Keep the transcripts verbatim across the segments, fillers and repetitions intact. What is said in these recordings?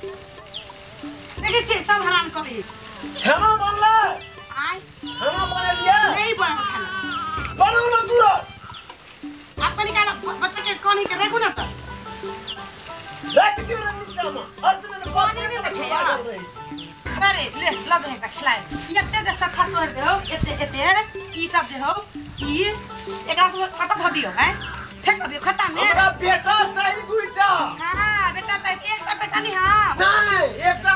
देखिए सब हरान करी खाना बनला आय खाना बना लिया नहीं बना खाना बनाओ ना दूर आप निकाला बच्चा के कोनी के रखो ना तो रात के रंग जामा अर्ज में पानी में छोड़ा अरे ले ला दे का खिलाए इतने जैसा था सोर देओ इतने इतने ई सब जे हो ई एकरा से पता ध दियो है फेंक अभी खत्म है हमरा बेटा चाहिए दूटा हां बेटा चाहिए एकटा बेटा नहीं हां नहीं एकटा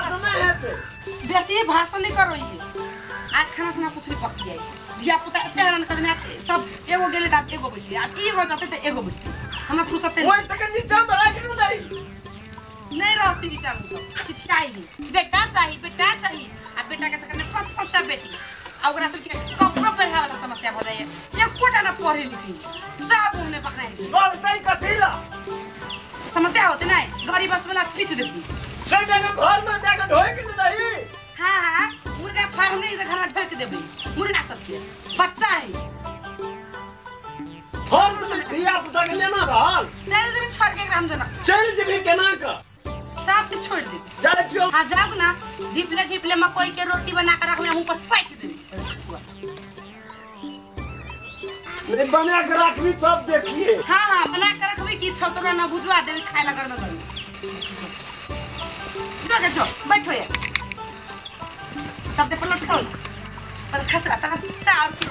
बेसी भाषण नहीं करो ये आज खाना से ना कुछ नहीं पक गया दिया पुता इतने हरान करने सब एगो गेले त एगो बचली अब एगो जाते त एगो बचती हमरा फुर्सत नहीं ओइ तक नीचा बड़ा के नहीं नहीं रहती नीचा सब चिचियाई बेटा चाहिए बेटा चाहिए आ बेटा के चक्कर में पांच पांच टा बेटी आ ओकरा सब के कपड़ा पहना वाला समस्या हो जाए एक कोटा ना पढ़े लिखी सब होने पकड़ाई बोल सही कथीला समस्या होते नहीं गरीब बस वाला पीछ देती सब जगह घर में जाके ढोक नहीं हां हां मुर्गा फार्म नहीं घर में ढोक देबी मुर्गा सब के बच्चा है घर में धिया पुता के लेना रहल चल जेबी छोड़ के ग्राम जाना चल जेबी केना का सब के छोड़ दे जा जो हां जाब ना दीपले दीपले मकई के रोटी बना के रख ले हम पर साइट दे मेरे बना के रखबी तब देखिए हां हां बना के रखबी की छतरा ना भुजवा देबी खाए ला घर में बैठो बैठो ये सब दे पलट खोल बस खस रहा था चार रोटी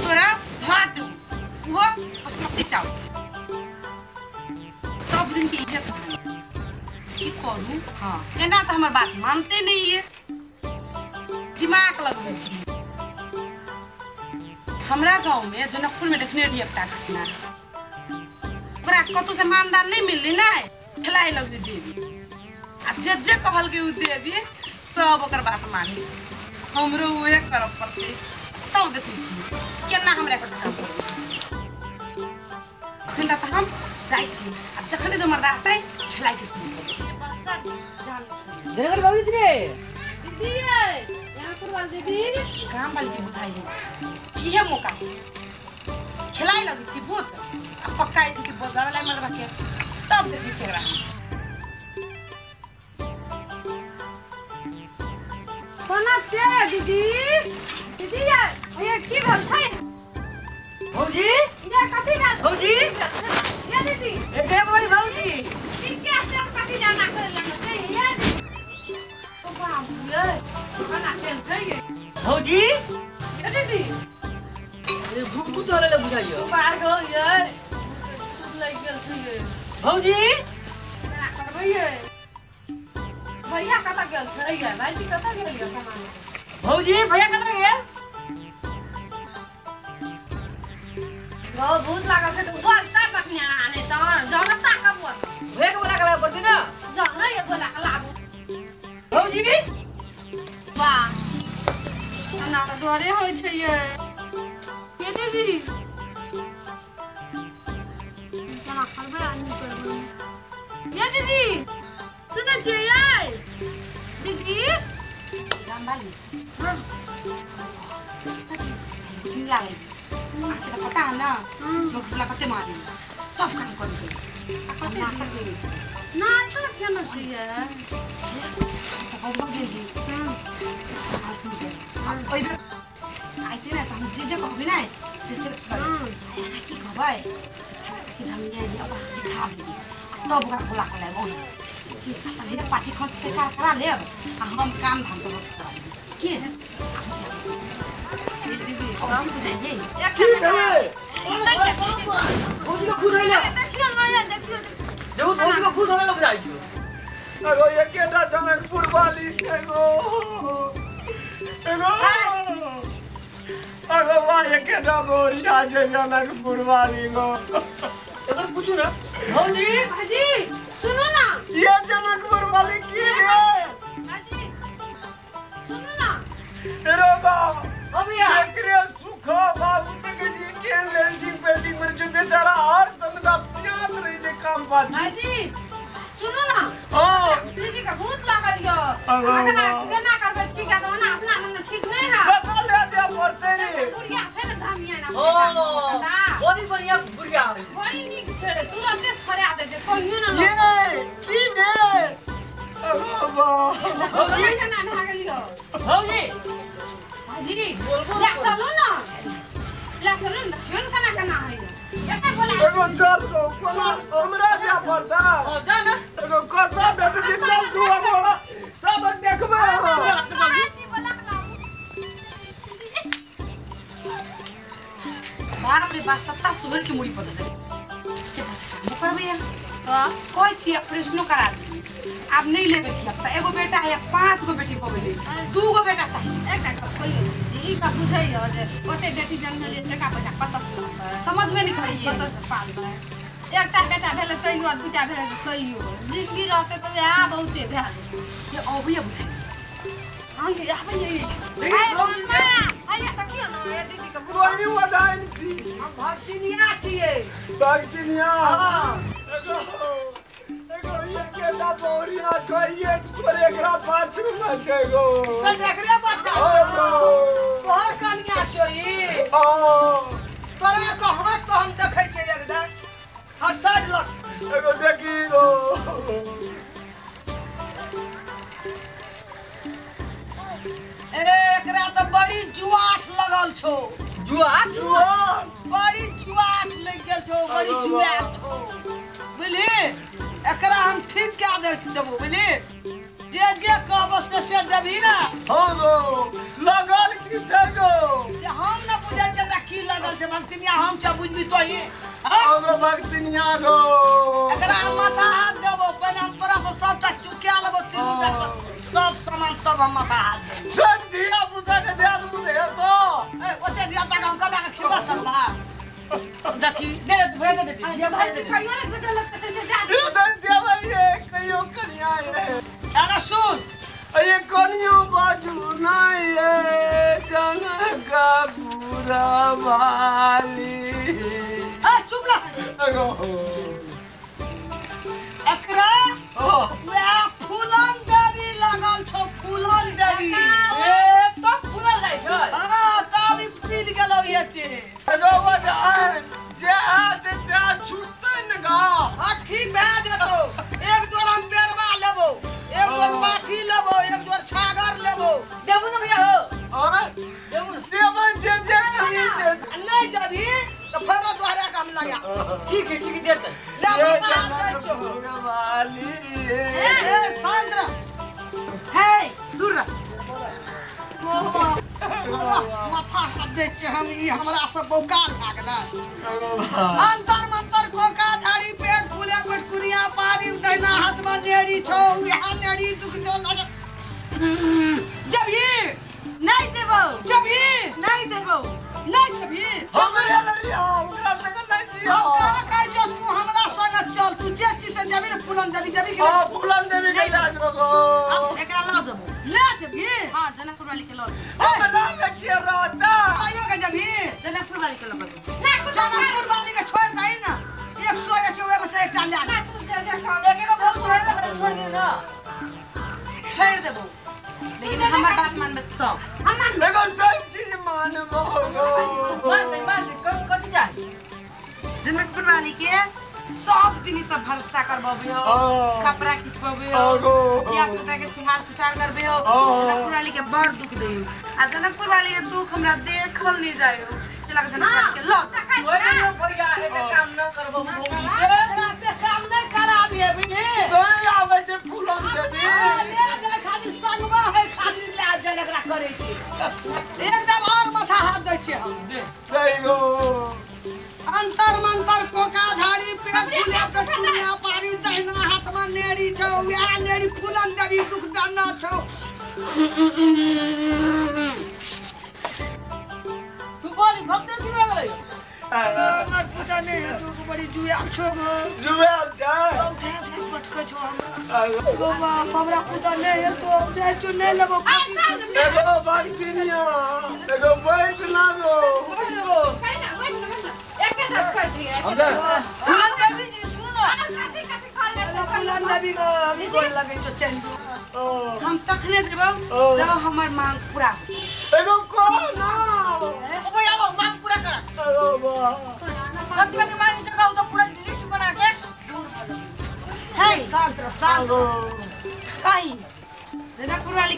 तोरा भात दूं वो बस मत चाव सब दिन की इज्जत की करू हां एना तो हमर बात मानते नहीं है दिमाग लगबे छी हमरा गांव में जनकपुर में देखने लिए एकटा घटना ओकरा कतौ से मानदार नहीं मिलली नहीं ठलाई लगबे देवी जे जे कहल के उ देबी सब ओकर बात मानी हमरो उहे कर पड़ते तौ देखै छी केना हमरा कर अखन त हम जाइ छी आ जखन जे मर्द आतै खेलाइ के सुन बच्चा जान छोड़ देगर बाबू जी के दीदी ये जनकपुरवाल दीदी काम वाली के बुझाइ हे इहे मौका खेलाइ लगै छी भूत आ पकाइ छी कि बजार वाला मर्द बाके तब देखै छी एकरा कोना छे दीदी दीदी यार ये की भल छै भौजी ये कथि भल भौजी ये दीदी ए के बोली भौजी ठीक के से कथि जाना करे लागल छै ये ओ बाप रे कोना खेल छै ये भौजी ए दीदी ए भूत भूत वाला ले बुझाइयो पार हो यार सब लग गेल छै ये भौजी ना करबै ये भैया कता गेल छै यै भाईजी कता गेल यै सामान भौजी भैया कता गेल गो भूत लागल छै तू बोल त पकन्या आने त जहन ता का बोल भैया बोला कला करती ना जहन ये बोला कला भौजी वाह हमरा त डरे होय छै यै के दीदी केना करबै आनी करबै ये दीदी सुन जे यार दीदी रामबाली हां दीदी लाए आपको पता है ना लोग बुला करते मारे सब काम कर दे ना करते ना तो क्या ना चाहिए बहुत बहुत दीदी हां आज कोई आई थी ना तुम जीजा को भी ना सिस्टर हां ना की खबर कि हम ये अब सिखा दी तो बुला बुला कर ले वो अरे पार्टी खर्च से का करा ले हम काम धाम सब करा के दीदी काम बुझाइ दे या के भौजी को खुद ले देखियो ना देखियो देखो भौजी को खुद ले बुझाइ छियो अरे ये केटा जनकपुर वाली एगो एगो अरे वाह ये केटा मोरी आज जनकपुर वाली गो अगर पूछो ना भौजी भौजी सुनो ना ये जनकपुरवाली की है हाजी सुनो ना तेरा बाप अभी एकरे सुखा बाबू तक जी के वेल्डिंग वेल्डिंग में जो बेचारा हर समय अपत्यात रही जे काम बाजी हाजी सुनो ना हां दीदी का भूत लाग गयो अगर केना करबे ठीक है तो ना अपना मन ठीक नहीं है बता ले दे पड़ते नहीं बुढ़िया है ना धामिया ना ओ बड़ी बढ़िया बुढ़िया है बड़ी नीक छे तुरंत छोड़ा दे दे कहियो ना ये की बे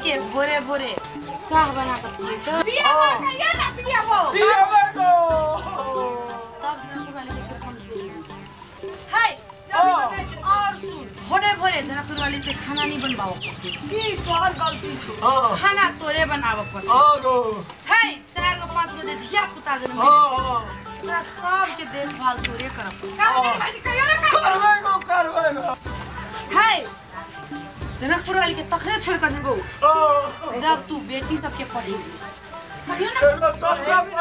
के बोरे बोरे चाह बनाकर पिए तो पिया का यार ना पिया वो पिया को तब जनकपुर वाले के खाना मिलेगा हाय और सुन भोरे भोरे जनकपुर वाले से खाना नहीं बनवाओ की तोहर गलती छो खाना तोरे बनावो पड़ो हाय चार गो पांच गो दे दिया पुता जन में तोरा सब के देखभाल तोरे करब करबे भाई कहियो ना करबे को करबे ना हाय जनकपुर वाले के तखरे छोड़ कर जब तू बेटी सबके पढ़ेगी